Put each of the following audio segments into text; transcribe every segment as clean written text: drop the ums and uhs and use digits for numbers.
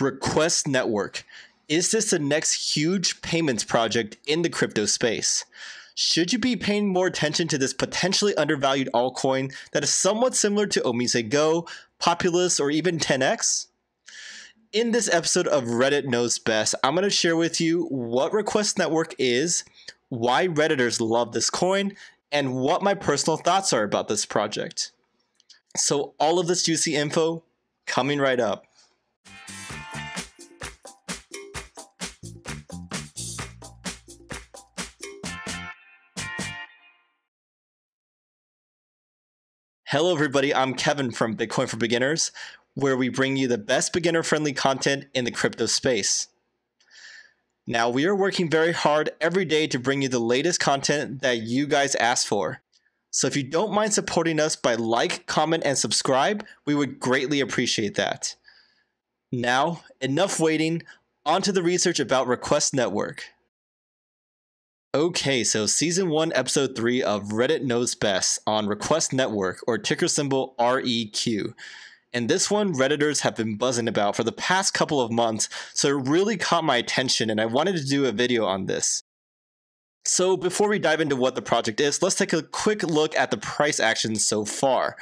Request Network. Is this the next huge payments project in the crypto space? Should you be paying more attention to this potentially undervalued altcoin that is somewhat similar to Omisego, Populous, or even 0x? In this episode of Reddit Knows Best, I'm going to share with you what Request Network is, why Redditors love this coin, and what my personal thoughts are about this project. So all of this juicy info coming right up. Hello everybody, I'm Kevin from Bitcoin for Beginners, where we bring you the best beginner-friendly content in the crypto space. Now, we are working very hard every day to bring you the latest content that you guys ask for. So if you don't mind supporting us by like, comment, and subscribe, we would greatly appreciate that. Now, enough waiting, on to the research about Request Network. Okay, so Season 1, Episode 3 of Reddit Knows Best on Request Network, or ticker symbol REQ. And this one Redditors have been buzzing about for the past couple of months, so it really caught my attention and I wanted to do a video on this. So before we dive into what the project is, let's take a quick look at the price action so far.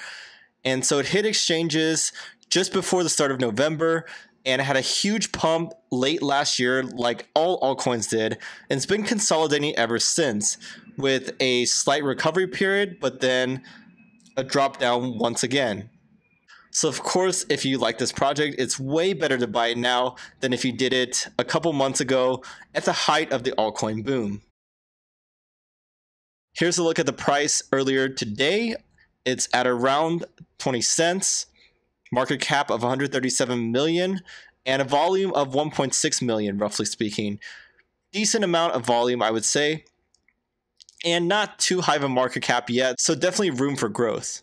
And so it hit exchanges just before the start of November, and it had a huge pump late last year like all altcoins did, and it's been consolidating ever since with a slight recovery period, but then a drop down once again. So of course, if you like this project, it's way better to buy it now than if you did it a couple months ago at the height of the altcoin boom. Here's a look at the price earlier today. It's at around 20 cents, market cap of 137 million, and a volume of 1.6 million, roughly speaking. Decent amount of volume, I would say, and not too high of a market cap yet, so definitely room for growth.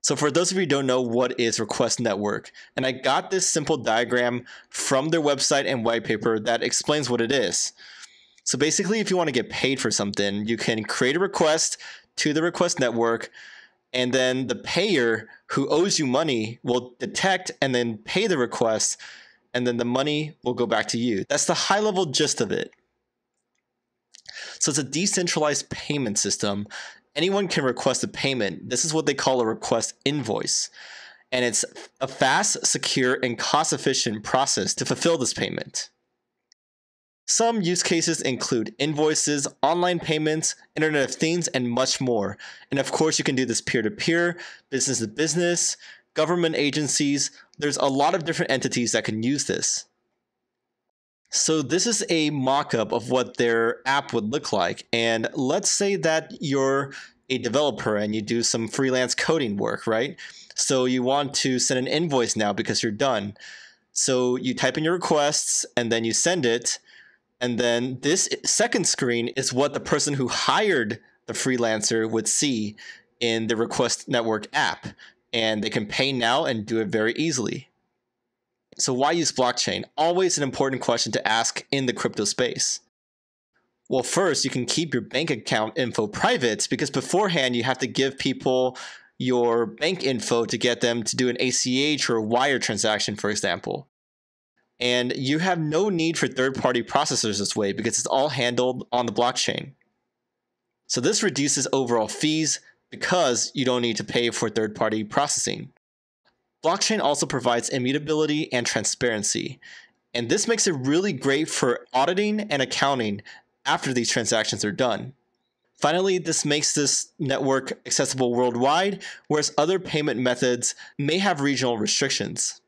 So for those of you who don't know, what is Request Network? And I got this simple diagram from their website and white paper that explains what it is. So basically, if you want to get paid for something, you can create a request to the Request Network, and then the payer who owes you money will detect and then pay the request, and then the money will go back to you. That's the high level gist of it. So it's a decentralized payment system. Anyone can request a payment. This is what they call a request invoice. And it's a fast, secure, and cost-efficient process to fulfill this payment. Some use cases include invoices, online payments, Internet of Things, and much more. And of course, you can do this peer-to-peer, business-to-business, government agencies. There's a lot of different entities that can use this. So this is a mock-up of what their app would look like. And let's say that you're a developer and you do some freelance coding work, right? So you want to send an invoice now because you're done. So you type in your requests and then you send it. And then this second screen is what the person who hired the freelancer would see in the Request Network app. And they can pay now and do it very easily. So why use blockchain? Always an important question to ask in the crypto space. Well, first, you can keep your bank account info private because beforehand you have to give people your bank info to get them to do an ACH or a wire transaction, for example. And you have no need for third-party processors this way because it's all handled on the blockchain. So this reduces overall fees because you don't need to pay for third-party processing. Blockchain also provides immutability and transparency, and this makes it really great for auditing and accounting after these transactions are done. Finally, this makes this network accessible worldwide, whereas other payment methods may have regional restrictions.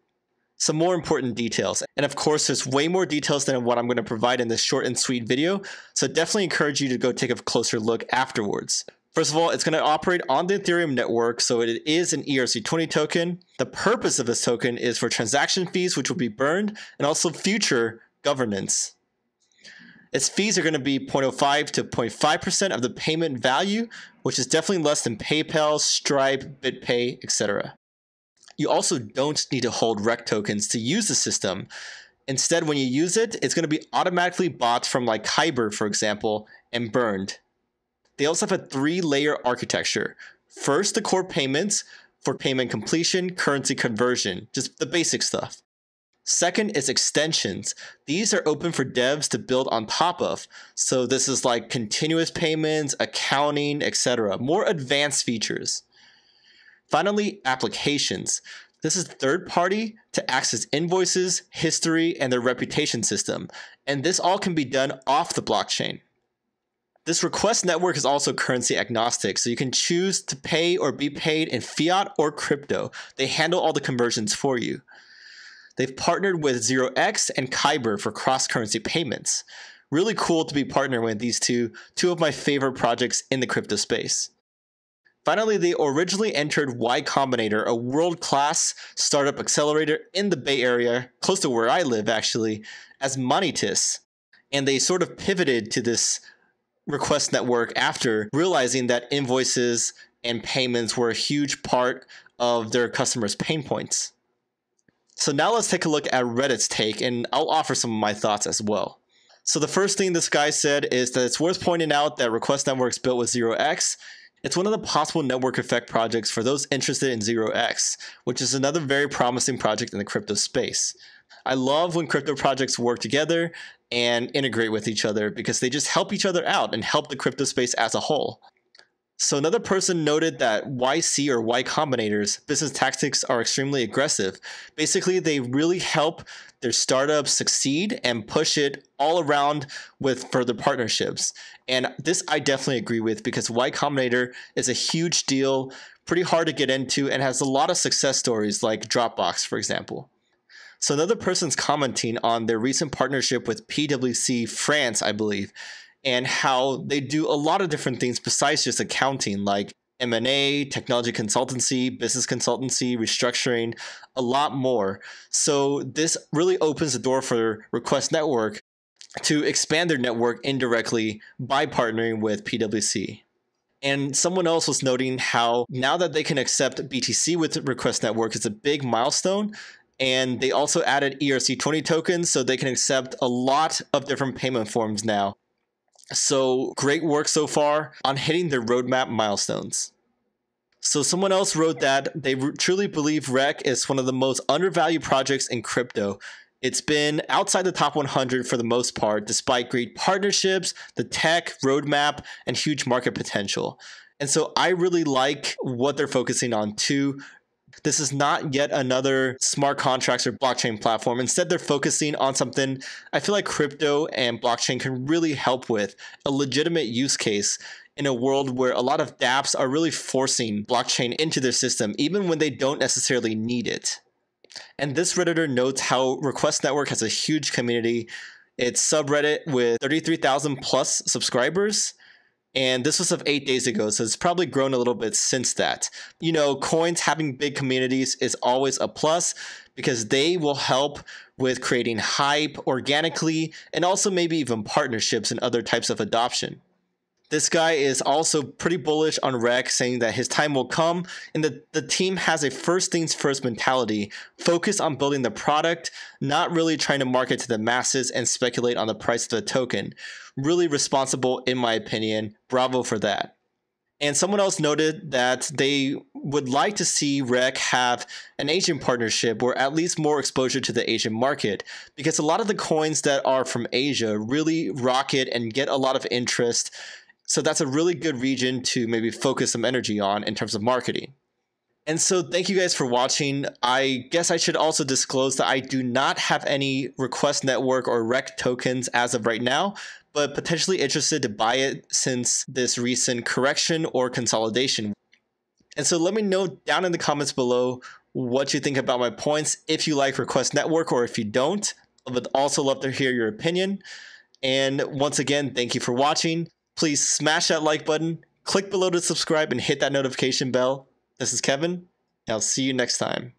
Some more important details, and of course there's way more details than what I'm going to provide in this short and sweet video, so definitely encourage you to go take a closer look afterwards. First of all, it's going to operate on the Ethereum network, so it is an ERC20 token. The purpose of this token is for transaction fees, which will be burned, and also future governance. Its fees are going to be 0.05 to 0.5% of the payment value, which is definitely less than PayPal, Stripe, BitPay, etc. You also don't need to hold REQ tokens to use the system. Instead, when you use it, it's going to be automatically bought from like Kyber, for example, and burned. They also have a three-layer architecture. First, the core payments for payment completion, currency conversion, just the basic stuff. Second is extensions. These are open for devs to build on top of. So this is like continuous payments, accounting, etc. More advanced features. Finally, applications. This is third party to access invoices, history, and their reputation system. And this all can be done off the blockchain. This request network is also currency agnostic, so you can choose to pay or be paid in fiat or crypto. They handle all the conversions for you. They've partnered with 0x and Kyber for cross-currency payments. Really cool to be partnering with these two of my favorite projects in the crypto space. Finally, they originally entered Y Combinator, a world-class startup accelerator in the Bay Area, close to where I live actually, as Moneytis. And they sort of pivoted to this request network after realizing that invoices and payments were a huge part of their customers' pain points. So now let's take a look at Reddit's take, and I'll offer some of my thoughts as well. So the first thing this guy said is that it's worth pointing out that Request Network's built with 0x. It's one of the possible network effect projects for those interested in 0x, which is another very promising project in the crypto space. I love when crypto projects work together and integrate with each other because they just help each other out and help the crypto space as a whole. So another person noted that YC or Y Combinator's business tactics are extremely aggressive. Basically, they really help their startups succeed and push it all around with further partnerships. And this I definitely agree with because Y Combinator is a huge deal, pretty hard to get into, and has a lot of success stories like Dropbox, for example. So another person's commenting on their recent partnership with PwC France, I believe, and how they do a lot of different things besides just accounting, like M&A, technology consultancy, business consultancy, restructuring, a lot more. So this really opens the door for Request Network to expand their network indirectly by partnering with PwC. And someone else was noting how now that they can accept BTC with Request Network, it's a big milestone. And they also added ERC20 tokens, so they can accept a lot of different payment forms now. So great work so far on hitting their roadmap milestones. So someone else wrote that they truly believe REQ is one of the most undervalued projects in crypto. It's been outside the top 100 for the most part, despite great partnerships, the tech, roadmap, and huge market potential. And so I really like what they're focusing on too. This is not yet another smart contracts or blockchain platform. Instead, they're focusing on something I feel like crypto and blockchain can really help with, a legitimate use case in a world where a lot of dApps are really forcing blockchain into their system, even when they don't necessarily need it. And this Redditor notes how Request Network has a huge community. It's subreddit with 33,000 plus subscribers. And this was of 8 days ago, so it's probably grown a little bit since that. You know, coins having big communities is always a plus because they will help with creating hype organically and also maybe even partnerships and other types of adoption. This guy is also pretty bullish on REQ, saying that his time will come and that the team has a first things first mentality, focused on building the product, not really trying to market to the masses and speculate on the price of the token. Really responsible, in my opinion. Bravo for that. And someone else noted that they would like to see REQ have an Asian partnership or at least more exposure to the Asian market because a lot of the coins that are from Asia really rocket and get a lot of interest. So that's a really good region to maybe focus some energy on in terms of marketing. And so thank you guys for watching. I guess I should also disclose that I do not have any Request Network or REQ tokens as of right now, but potentially interested to buy it since this recent correction or consolidation. And so let me know down in the comments below what you think about my points, if you like Request Network or if you don't. I would also love to hear your opinion. And once again, thank you for watching. Please smash that like button, click below to subscribe, and hit that notification bell. This is Kevin, and I'll see you next time.